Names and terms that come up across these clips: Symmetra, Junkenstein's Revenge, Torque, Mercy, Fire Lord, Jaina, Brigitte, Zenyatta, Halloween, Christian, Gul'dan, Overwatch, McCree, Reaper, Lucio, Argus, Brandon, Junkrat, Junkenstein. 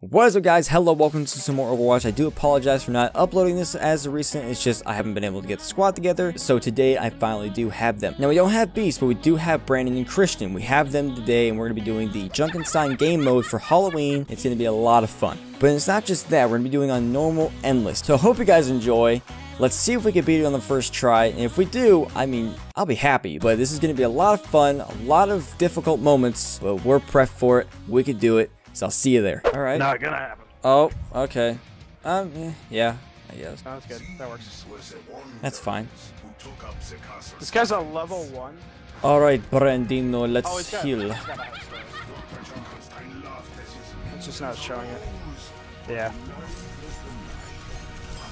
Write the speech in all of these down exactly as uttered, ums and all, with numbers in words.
What is up, guys? Hello, welcome to some more Overwatch. I do apologize for not uploading this as recent. It's just I haven't been able to get the squad together, so today I finally do have them. Now, we don't have Beast, but we do have Brandon and Christian. We have them today, and we're going to be doing the Junkenstein game mode for Halloween. It's going to be a lot of fun. But it's not just that. We're going to be doing on normal endless. So I hope you guys enjoy. Let's see if we can beat it on the first try, and if we do, I mean, I'll be happy. But this is going to be a lot of fun, a lot of difficult moments, but we're prepped for it. We could do it. So I'll see you there. All right. Not gonna happen. Oh, okay. Um, yeah, I guess. No, that's good. That works. That's fine. This guy's a level one. All right, Brandino, let's oh, got, heal. It's just not showing it. Yeah.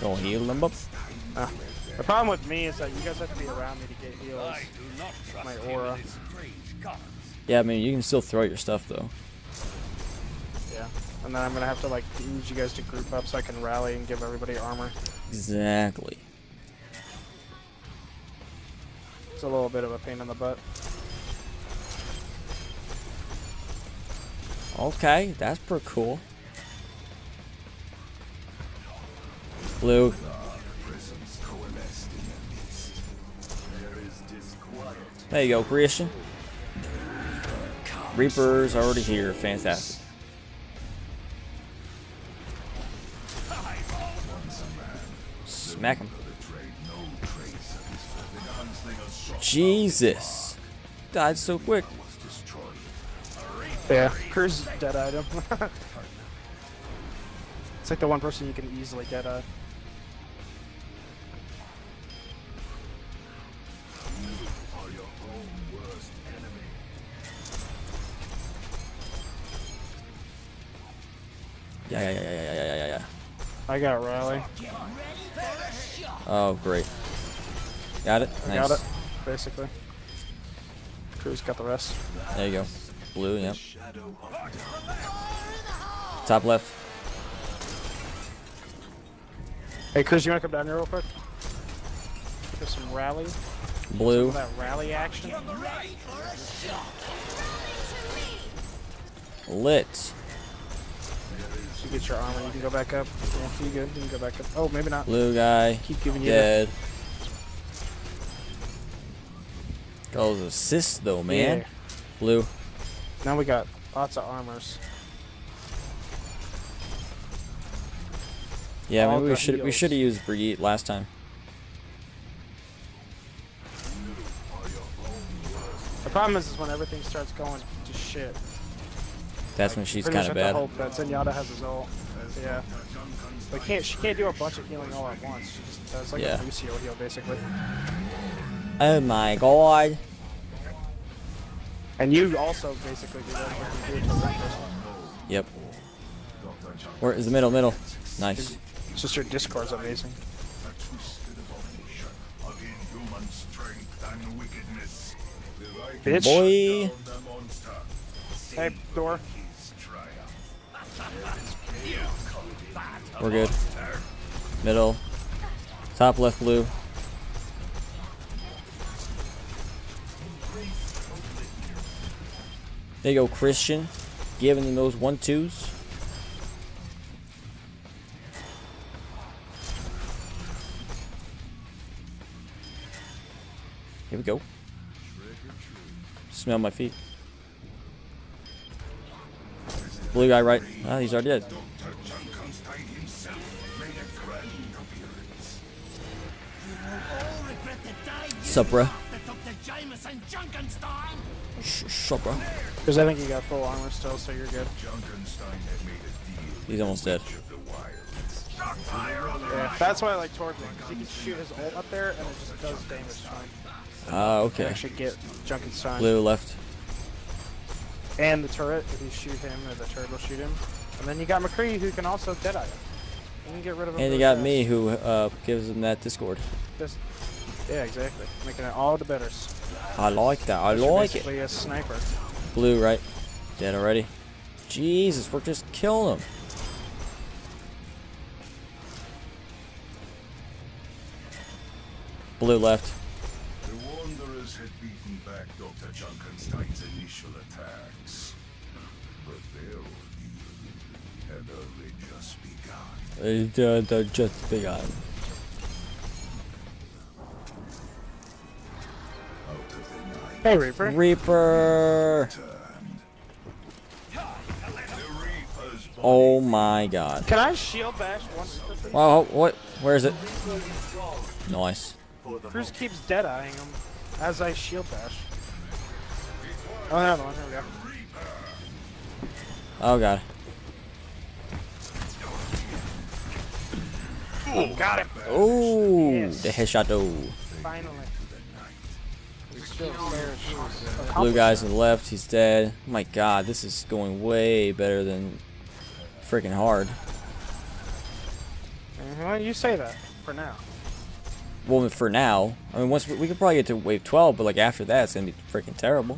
Don't heal them up. Uh, the problem with me is that you guys have to be around me to get heals. My aura. Yeah, I mean, you can still throw your stuff though. Yeah, and then I'm gonna have to like need you guys to group up so I can rally and give everybody armor. Exactly. It's a little bit of a pain in the butt. Okay, that's pretty cool. Blue. There you go, Christian. Reaper's already here. Fantastic. Smack him. Jesus. Died so quick. Yeah, Cruz dead-eyed him. It's like the one person you can easily dead-eye. Yeah, yeah, yeah, yeah, yeah, yeah, yeah. I got Riley. Oh, great. Got it? Nice. Got it, basically. Crew's got the rest. There you go. Blue, yep. Top left. Hey, Cruz, you want to come down here real quick? Give some rally. Blue. Some of that rally action. Lit. You get your armor, you can go back up. You good, you can go back up. Oh, maybe not. Blue guy. Keep giving you dead. That. Those assists though, man. Yeah. Blue. Now we got lots of armors. Yeah, all maybe we should we should have used Brigitte last time. The problem is, is when everything starts going to shit. That's like, when she's kind of bad. Zenyatta has his ult. Yeah. But can't, she can't do a bunch of healing all at once. She just does like yeah. a Lucio heal, basically. Oh my god. And you also basically do that. Yep. Where is the middle? Middle. Nice. It's just your Discord's amazing. Bitch. Boy. Hey, door. We're good. Middle. Top left blue. There you go, Christian. Giving them those one twos. Here we go. Smell my feet. Blue guy right. Ah, oh, he's already dead. Supra. Supra. Because I think you got full armor still, so you're good. He's almost dead. Yeah, that's why I like Torque. He can shoot his ult up there, and it just does damage to him. Ah, okay. Actually, get Junkenstein. Blue left. And the turret, if you shoot him, or the turret will shoot him. And then you got McCree, who can also deadeye him. And you get rid of him. And you got fast. me, who uh, gives him that Discord. Just, yeah, exactly. Making it all the better. I like that. I You're like basically it. Basically a sniper. Blue, right? Dead already. Jesus, we're just killing him. Blue left. Had beaten back Doctor Junkenstein's initial attacks, but their deal had a just begun. They're, they're just begun. Hey, Reaper. Reaper. Oh my God. Can I shield bash one? Wow, what? Where is it? Nice. Cruz keeps dead eyeing him as I shield bash. Oh, another one. Here we go. Oh God. Oh, got him. Oh, yes. The headshot though. Finally. Blue guy's to the left, he's dead. Oh my God, this is going way better than freaking hard. Why do you say that? For now. Well, for now. I mean, once we, we could probably get to wave twelve, but like after that, it's gonna be freaking terrible.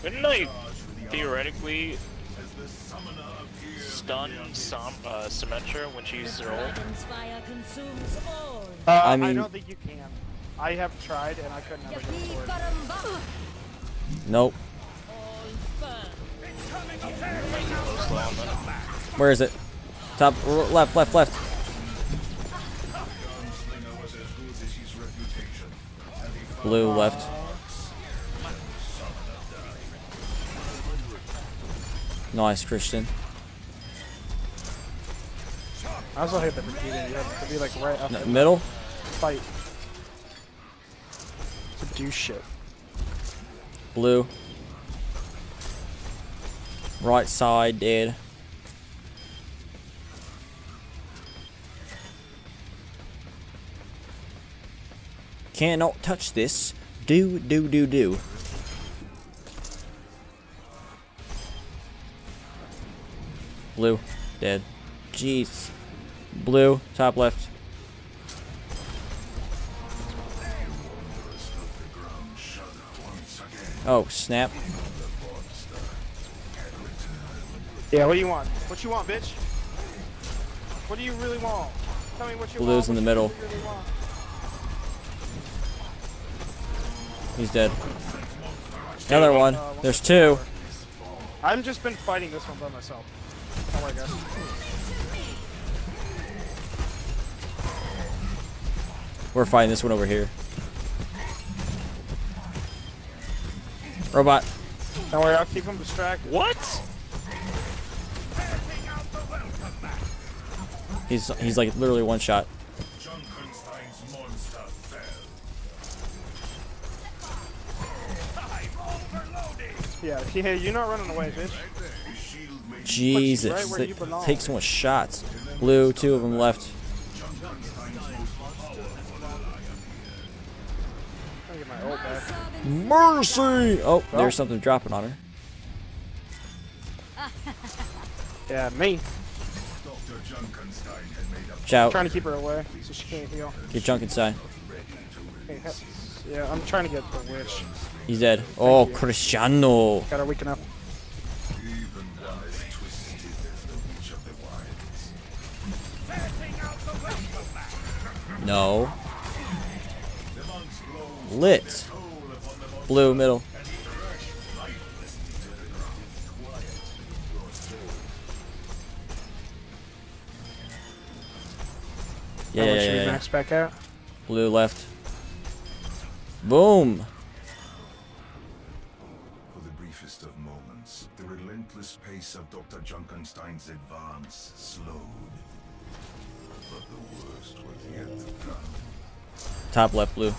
Couldn't they theoretically stun Som uh, Symmetra when she uses her ult? Uh, I mean, I don't think you can. I have tried and I couldn't ever get forward. Nope. Where is it? Top, left, left, left. Blue left. Nice, Christian. I also hate the Brigitte. You have to be like right up no, middle. Fight. To do shit. Blue. Right side dead. Cannot touch this. Do do do do. Blue dead. Jeez. Blue top left. Oh snap. Yeah, what do you want? What you want, bitch? What do you really want? Tell me what you Blue's want. Blue's in the middle. Really He's dead. Another one. There's two. I've just been fighting this one by myself. Oh my God. We're fighting this one over here. Robot. Don't worry, I'll keep him distracted. What? He's he's like literally one shot. Junkenstein's monster fell. Yeah, yeah, you're not running away, bitch. Jesus, right they take so much shots. Blue, two of them left. Mercy! Oh, oh, there's something dropping on her. Yeah, me. Shout. I'm trying to keep her away so she can't heal. Get Junkenstein. Yeah, I'm trying to get the witch. He's dead. Thank oh, you. Cristiano. Got her weaken up. No. Lit. Blue middle. Yeah, yeah, yeah, yeah. Max back out. Blue left. Boom. For the briefest of moments, the relentless pace of Doctor Junkenstein's advance slowed. But the worst was yet to come. Top left, blue.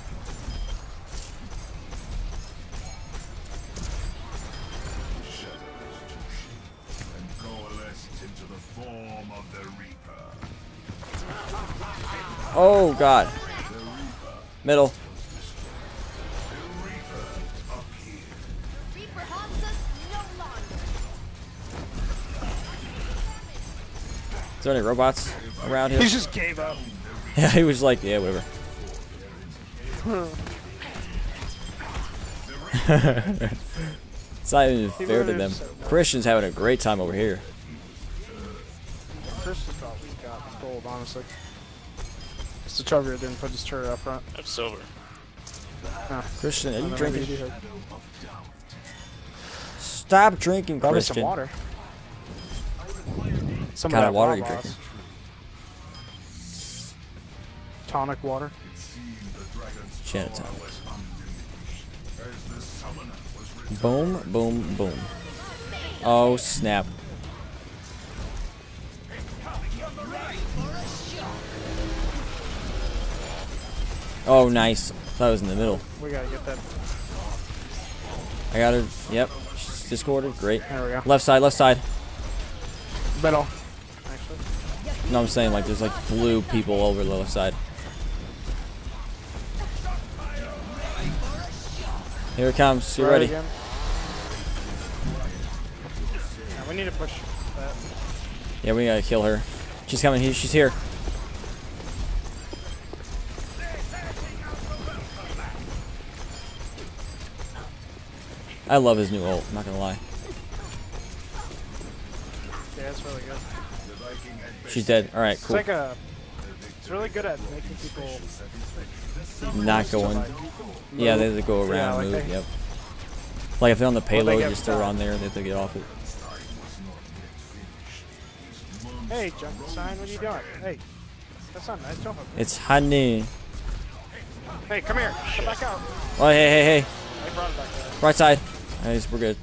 Oh God. Middle. Is there any robots around here? He just gave up. Yeah, he was like, yeah, whatever. It's not even fair to them. Christian's having a great time over here. Christian thought we got gold, honestly. It's the Trevor didn't put his turret up front. I'm silver. Ah. Christian, are you no, drinking? No, no, no, no, no. Stop drinking, Christian. Probably some water. Some kind of water are you drinking? Tonic water. Gin tonic. Boom, boom, boom. Oh, snap. Oh, nice. Thought I was in the middle. We gotta get that. I got her. Yep. She's discorded. Great. There we go. Left side, left side. Middle. Actually. No, I'm saying, like, there's, like, blue people over the left side. Here it comes. You ready? Yeah, we need to push that. Yeah, we gotta kill her. She's coming. Here. She's here. I love his new ult, I'm not gonna lie. Yeah, that's really good. She's dead. Alright, cool. It's like a... It's really good at making people... Not going. Like, yeah, they have to go around, yeah, like move, they, yep. Like, if they're on the payload, they just throw on there and they have to get off it. Hey, Junkenstein, what are you doing? Hey, that's not nice, don't it? It's honey. Hey, come here. Come back out. Oh, hey, hey, hey. I brought it back out. Right side. Nice, we're good.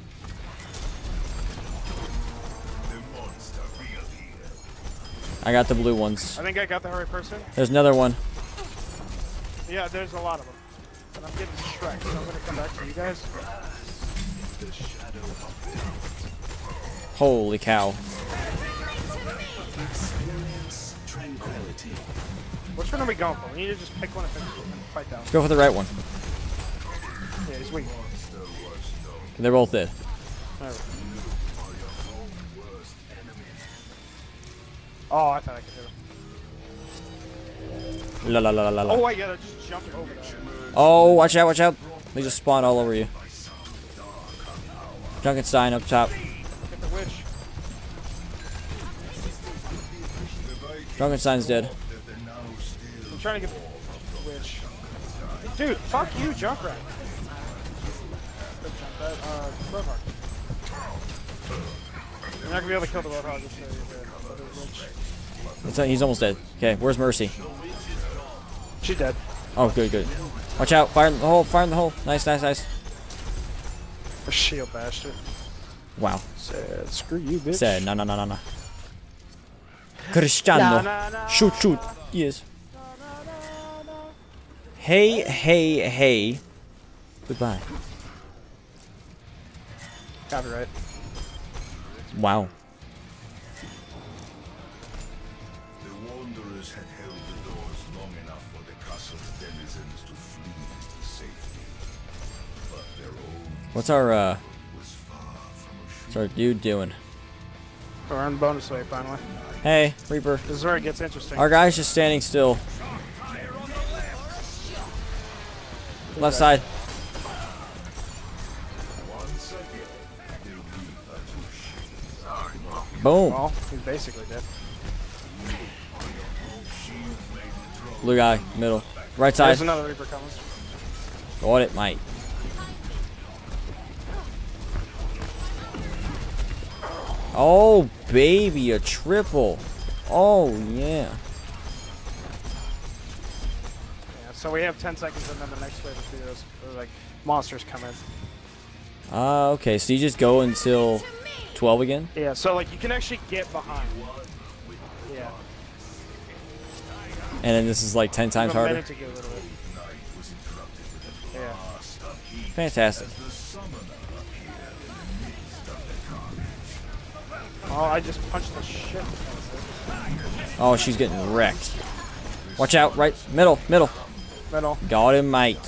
I got the blue ones. I think I got the right person. There's another one. Yeah, there's a lot of them. And I'm getting distracted, so I'm gonna come back to you guys. Holy cow. Which one are we going for? We need to just pick one and fight that one. Let's go for the right one. Yeah, he's weak. They're both dead. Right. Oh, I thought I could hit him. La la la la la. Oh, I gotta just jump over there. Oh, watch out, watch out. They just spawn all over you. Junkenstein up top. Get the witch. Junkenstein's dead. I'm trying to get the witch. Dude, fuck you, Junkrat. But, uh, you're not gonna be able to kill the Roadhog. It's not, he's almost dead. Okay, where's Mercy? She's dead. Oh, good, good. Watch out! Fire in the hole! Fire in the hole! Nice, nice, nice. A shield bastard. Wow. Sad. Screw you, bitch. Sad. No, no, no, no, no. Cristiano. No, no, no. Shoot, shoot. Yes. No, no, no, no. Hey, hey, hey. Goodbye. Copyright. Wow. The wanderers had held the doors long enough for the castle denizens to flee to safety. But their own What's our uh was far from what's our dude doing? We're on bonus way finally. Hey, Reaper. This is where it gets interesting. Our guy's just standing still. Left, left side. Boom. Well, he's basically dead. Blue guy, middle. Right side. There's another Reaper coming. Got it, mate. Oh, baby, a triple. Oh, yeah. Yeah, so we have ten seconds and then the next wave of heroes, or like, monsters come in. Ah, uh, okay, so you just go until... twelve again? Yeah, so like you can actually get behind. Yeah. And then this is like ten times harder. Yeah. Fantastic. Oh, I just punched the shit. Oh, she's getting wrecked. Watch out, right middle, middle. Middle. Got him, mate.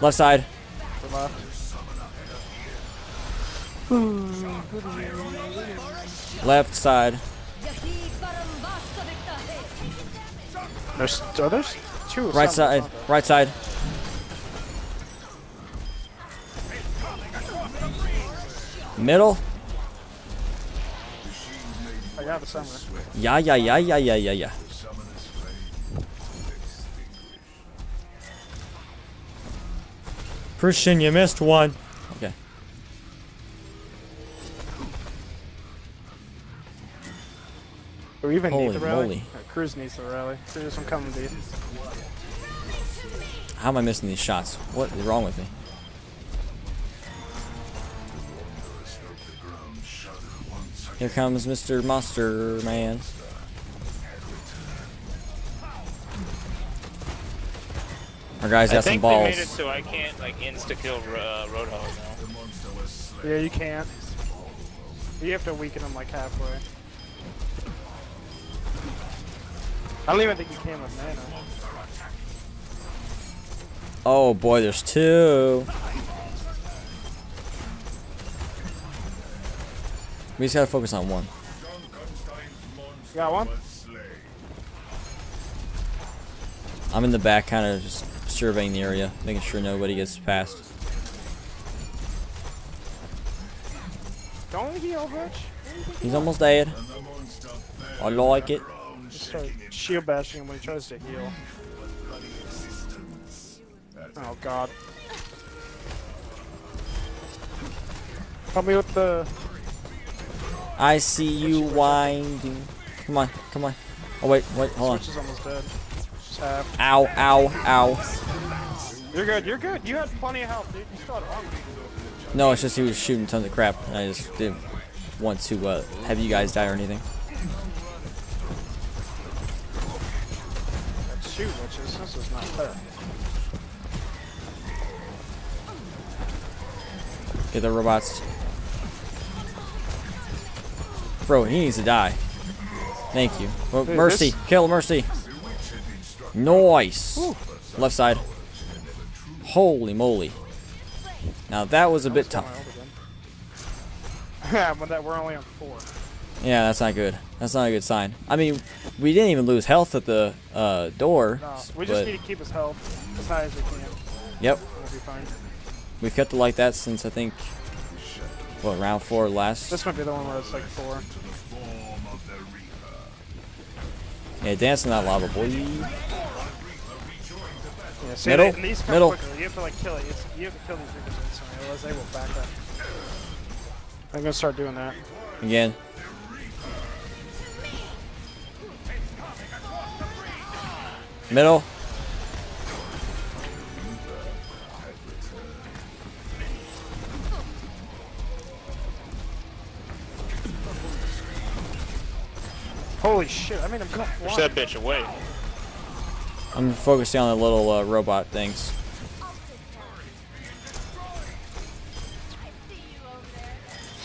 Left side. For left. Left side. There's others? Two. Right side. Right side. Middle. I got the summoner. Yeah, yeah, yeah, yeah, yeah, yeah, yeah. Christian, you missed one. Okay. Do we even Holy need the rally? Moly. Right, Cruz needs the rally. Cruz, I'm coming to you. How am I missing these shots? What is wrong with me? Here comes Mister Monster Man. Our guys got some balls. I think they made it so I can't like insta kill uh, Roadhog now. Yeah, you can't. You have to weaken him like halfway. I don't even think you can with mana. Oh boy, there's two. We just gotta focus on one. You got one? I'm in the back, kind of just surveying the area, making sure nobody gets past. Don't heal, bitch. He's almost dead. I like it. Just start shield bashing him when he tries to heal. Oh god. Help me with the... I see you winding. Come on, come on. Oh wait, wait, hold Switch on. Switch is almost dead. Just half. Ow, ow, ow. You're good, you're good. You had plenty of health, dude. You still had armor. No, it's just he was shooting tons of crap, and I just didn't want to uh, have you guys die or anything. That's shoot, which is, this is not fair. Get the robots. Bro, he needs to die. Thank you. Well, Dude, Mercy. This? Kill Mercy. Nice. Woo. Left side. Holy moly. Now that was a that bit was tough. Yeah, but that we're only on four. Yeah, that's not good. That's not a good sign. I mean, we didn't even lose health at the uh, door. No, we just need to keep his health as high as we can. Yep. We'll be fine. We've kept it like that since I think... What, round four last? This might be the one where it's like four. Yeah, dance in that lava, boy. Yeah, see, middle, they, these come middle. Quickly. You have to like kill it. It's, you have to kill these reapers instantly, otherwise they will back up. I'm gonna start doing that. Again. Middle. Holy shit, I made him come flying. Push that bitch away. I'm focusing on the little uh, robot things.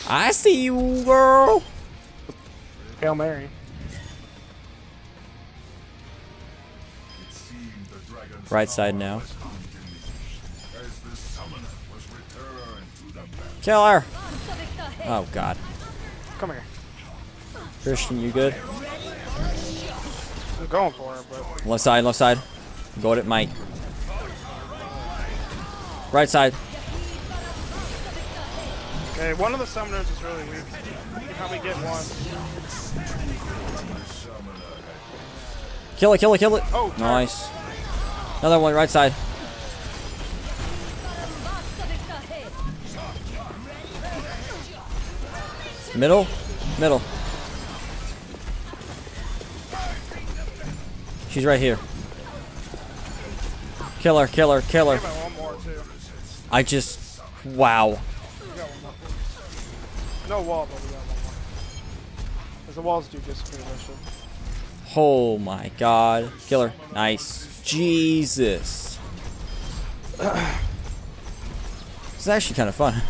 I see you, girl! Hail Mary. Right side now. Kill her! Oh god. Come here. Christian, you good? I'm going for it, but... Left side, left side. Go at it, Mike. Right side. Okay, one of the summoners is really weak. You can probably get one. Kill it, kill it, kill it. Oh, nice. Another one, right side. Middle, middle. She's right here. Kill her, kill her, kill her. I just... Wow. No wall, but we got one more. Because the walls do disappear. Oh my god. Kill her. Nice. Jesus. It's actually kind of fun.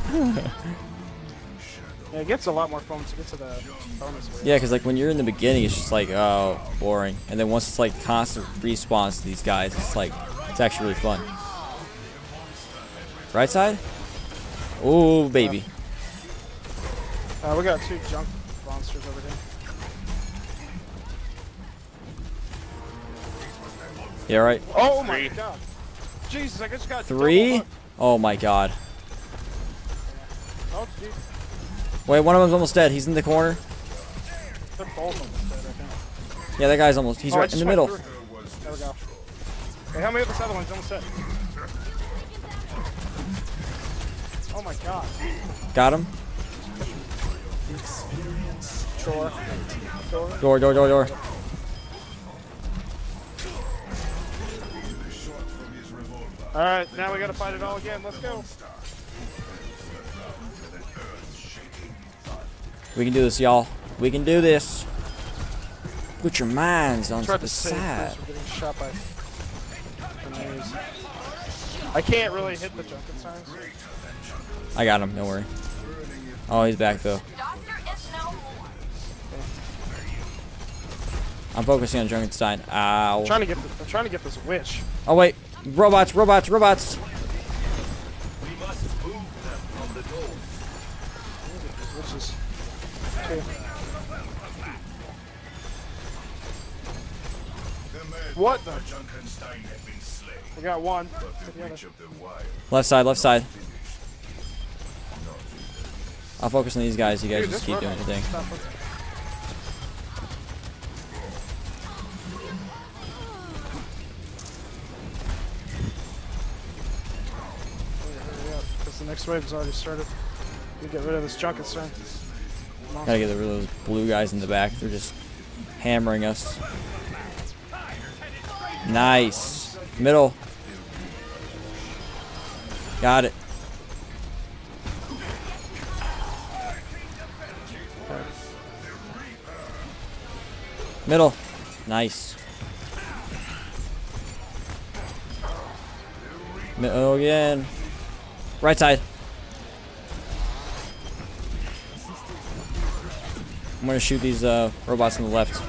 Yeah, it gets a lot more fun to get to the bonus wave. Yeah, because like when you're in the beginning, it's just like, oh, boring. And then once it's like constant respawns to these guys, it's like, it's actually really fun. Right side? Ooh, baby. Uh, uh, we got two junk monsters over here. Yeah, right. Oh my god. Jesus, I just got three. Oh my god. Oh, geez. Wait, one of them's almost dead. He's in the corner. They're both almost dead, I think. Yeah, that guy's almost. He's oh, right in the middle. Through. There we go. Hey, help me with this other one. He's almost dead. Oh my god. Got him. Door. Door. Door, door, door, door. Alright, now we gotta fight it all again. Let's go. We can do this, y'all. We can do this. Put your minds on the side. Shot by I can't really hit the Junkenstein's. I got him, don't worry. Oh, he's back though. I'm focusing on Junkenstein. Ow. I'm trying to get the, I'm trying to get this witch. Oh wait. Robots, robots, robots. We must move them from the door. Witches. Okay. What the? We got one. Left side, left side. I'll focus on these guys. You guys Dude, just keep doing your thing. Hurry up, because the next wave's already started. We get rid of this Junkenstein. Gotta get rid of those blue guys in the back. They're just hammering us. Nice. Middle. Got it. Middle. Nice. Middle again. Right side. I'm gonna shoot these uh, robots on the left.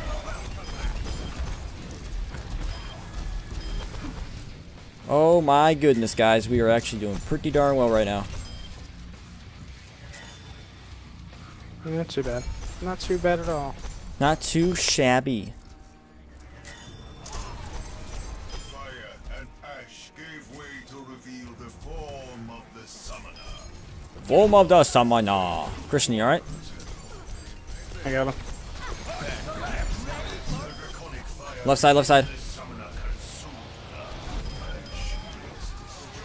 Oh my goodness, guys. We are actually doing pretty darn well right now. Not too bad. Not too bad at all. Not too shabby. Fire and ash gave way to reveal the form of the summoner. The form of the summoner. Christian, you alright? I got him. Left side, left side.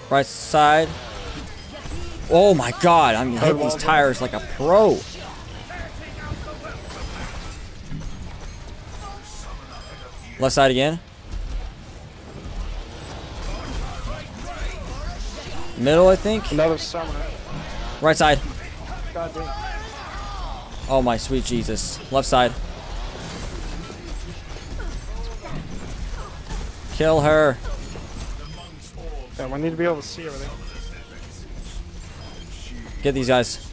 Right side. Oh my god, I'm gonna hit these tires like a pro. Left side again. Middle, I think. Another summoner. Right side. Oh my sweet Jesus. Left side. Kill her. Yeah, we need to be able to see everything. Get these guys.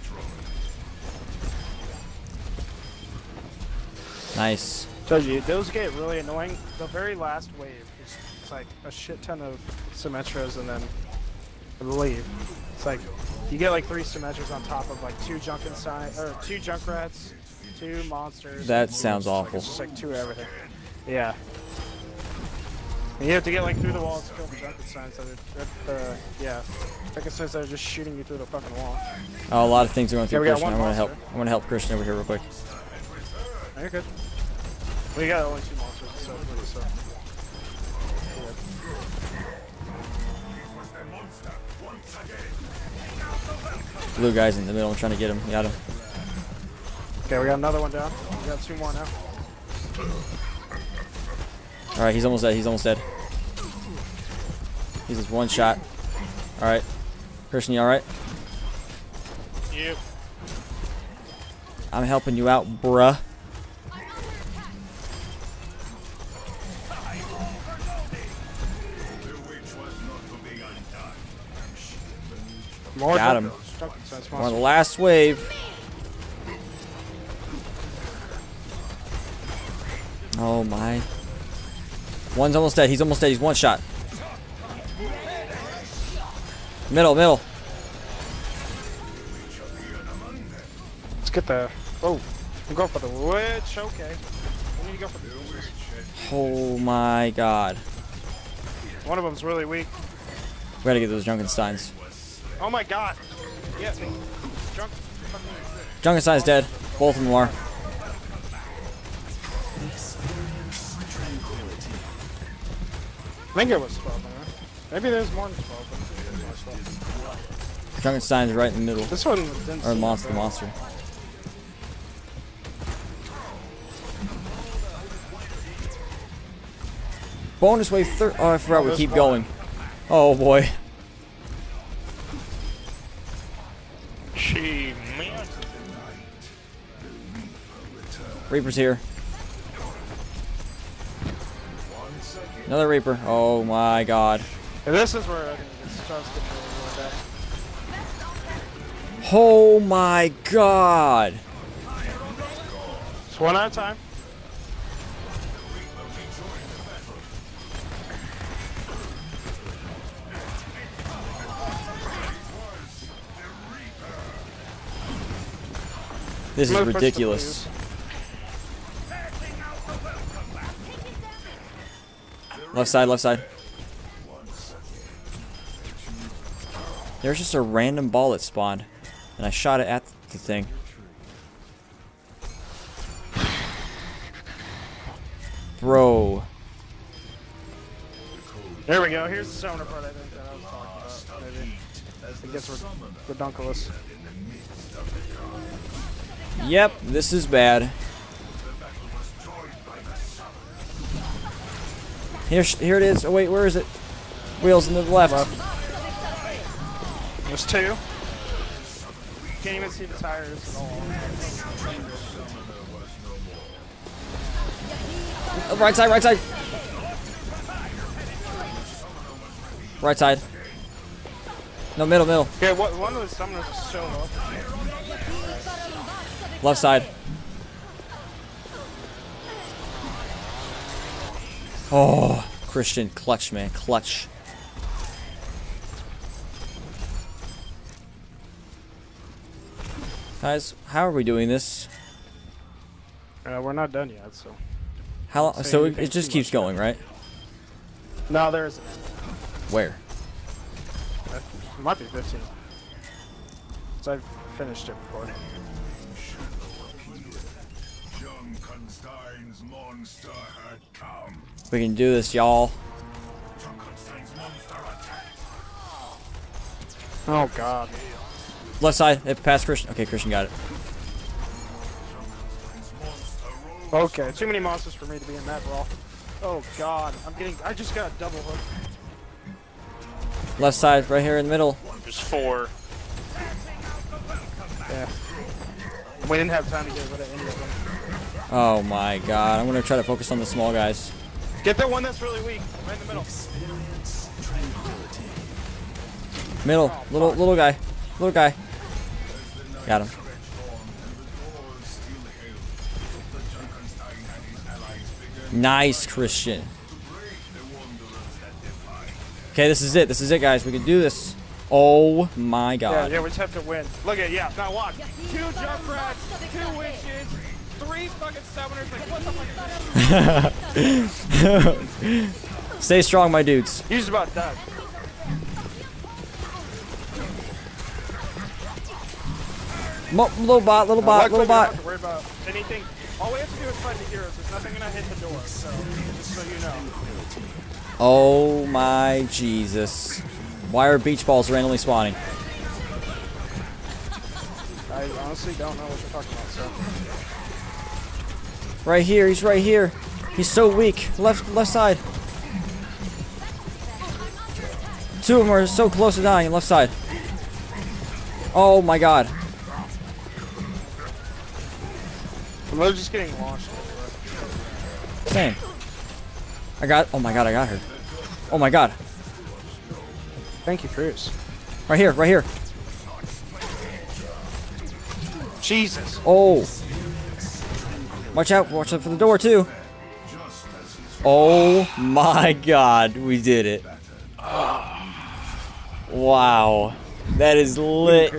Nice. Told you, those get really annoying. The very last wave is it's like a shit ton of Symmetras and then leave. It's like you get like three Symmetras on top of like two Junkenstein or two Junkrats, two monsters. That sounds awful. Like it's just like two everything. Yeah. And you have to get like through the walls to kill the Junkensteins that are, uh, yeah, Junkensteins that are just shooting you through the fucking wall. Oh, a lot of things are going through Christian. I'm gonna help. I'm gonna help Christian over here real quick. Oh, you're good. We got only two monsters, so please, so. Yeah. Blue guy's in the middle. I'm trying to get him. Got him. Okay, we got another one down. We got two more now. All right, he's almost dead. He's almost dead. He's just one shot. All right, Christian, you all right? Yep. I'm helping you out, bruh. Got him. We're on the last wave. Oh my. One's almost dead. He's almost dead. He's one shot. Middle, middle. Let's get the... Oh, I'm going for the witch. Okay. We need to go for the witch. Oh my god. One of them's really weak. We gotta get those Junkensteins. Oh my god. Yes. Junk Junkenstein's dead. Both of them are. I think it was twelve, man. Maybe there's more than twelve, but Junkenstein's right in the middle. This one... Or monster, the monster. Bonus wave third. Oh, I forgot we keep going. Oh, boy. She man. Reaper's here. Another Reaper. Oh, my God. And this is where I can just try to skip over that. Oh my God! It's one at a time. This is ridiculous. Left side, left side. There's just a random ball that spawned, and I shot it at the thing. Bro. There we go. Here's the summoner part I think that I was talking about. Maybe. It gets redonkulous. Yep, this is bad. Here, here it is. Oh wait, where is it? Wheels in the left. left. There's two. Can't even see the tires at all. Right side, right side. Right side. No, middle, middle. Okay, what, one of those summoners just showed up. Left side. Oh, Christian, clutch, man, clutch. Guys, how are we doing this? Uh, we're not done yet, so. How long? So it, it just keeps going, right? No, there isn't. Where? It might be fifteen. So I've finished it before. We can do this, y'all. Oh, God. Left side, it passed Christian. Okay, Christian got it. Okay, too many monsters for me to be in that brawl. Oh God, I'm getting. I just got a double hook. Left side, right here in the middle. There's four. Yeah. We didn't have time to get rid of any of them. Oh my God, I'm gonna try to focus on the small guys. Get that one that's really weak, right in the middle. Middle, oh, little, fuck. little guy, little guy. Got him. Nice, Christian. Okay, this is it. This is it, guys. We can do this. Oh my God. Yeah, yeah, we just have to win. Look at it. Yeah, now watch. Two Junkrats, two witches, three fucking summoners. Like, what the fuck? Stay strong, my dudes. You just about done. Mo little bot, little bot, no, little bot. Don't worry about anything. All we have to do is fight the heroes. There's nothing gonna hit the door, so just so you know. Oh my Jesus! Why are beach balls randomly spawning? I honestly don't know what you're talking about. So. Right here, he's right here. He's so weak. Left, left side. Two of them are so close to dying. Left side. Oh my God. We're just getting launched. Same. I got. Oh my God, I got her. Oh my God. Thank you, Cruz. Right here, right here. Jesus. Oh. Watch out. Watch out for the door, too. Oh my God. We did it. Wow. That is lit.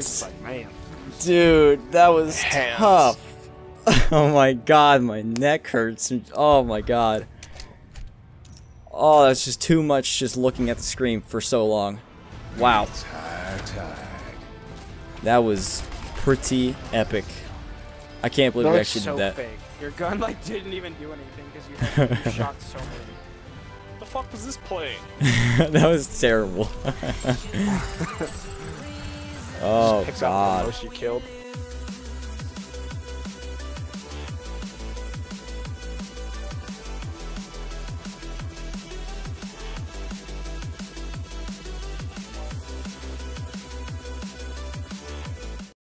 Dude, that was tough. Oh my God, my neck hurts. Oh my God. Oh, that's just too much just looking at the screen for so long. Wow. That was pretty epic. I can't believe we actually did that. Fake. Your gun like didn't even do anything because you shot so many. What the fuck was this play? That was terrible. Oh, just picks God. Up the most you killed.